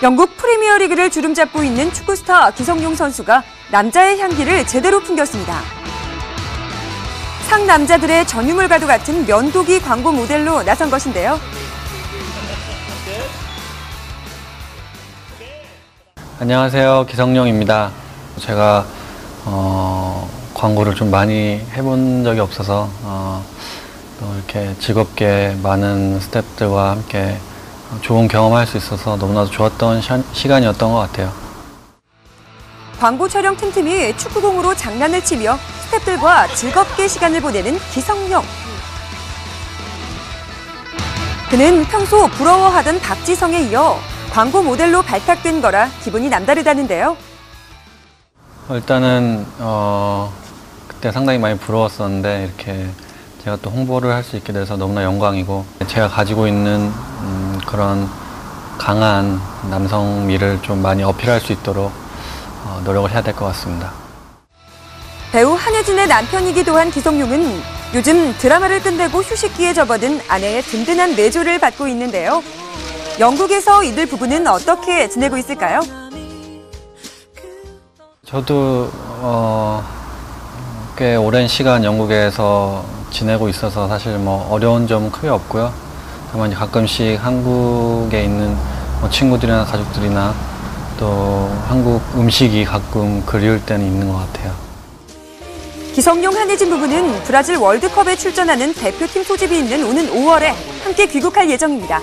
영국 프리미어리그를 주름잡고 있는 축구스타 기성용 선수가 남자의 향기를 제대로 풍겼습니다. 상남자들의 전유물과도 같은 면도기 광고 모델로 나선 것인데요. 안녕하세요. 기성용입니다. 제가 광고를 좀 많이 해본 적이 없어서 또 이렇게 즐겁게 많은 스태프들과 함께 좋은 경험할 수 있어서 너무나도 좋았던 시간이었던 것 같아요. 광고 촬영 틈틈이 축구공으로 장난을 치며 스태프들과 즐겁게 시간을 보내는 기성용. 그는 평소 부러워하던 박지성에 이어 광고 모델로 발탁된 거라 기분이 남다르다는데요. 일단은 그때 상당히 많이 부러웠었는데 이렇게 제가 또 홍보를 할 수 있게 돼서 너무나 영광이고 제가 가지고 있는 그런 강한 남성미를 좀 많이 어필할 수 있도록 노력을 해야 될 것 같습니다. 배우 한혜진의 남편이기도 한 기성용은 요즘 드라마를 끝내고 휴식기에 접어든 아내의 든든한 내조를 받고 있는데요. 영국에서 이들 부부는 어떻게 지내고 있을까요? 저도 꽤 오랜 시간 영국에서 지내고 있어서 사실 뭐 어려운 점은 크게 없고요. 다만 가끔씩 한국에 있는 친구들이나 가족들이나 또 한국 음식이 가끔 그리울 때는 있는 것 같아요. 기성용 한혜진 부부는 브라질 월드컵에 출전하는 대표팀 소집이 있는 오는 5월에 함께 귀국할 예정입니다.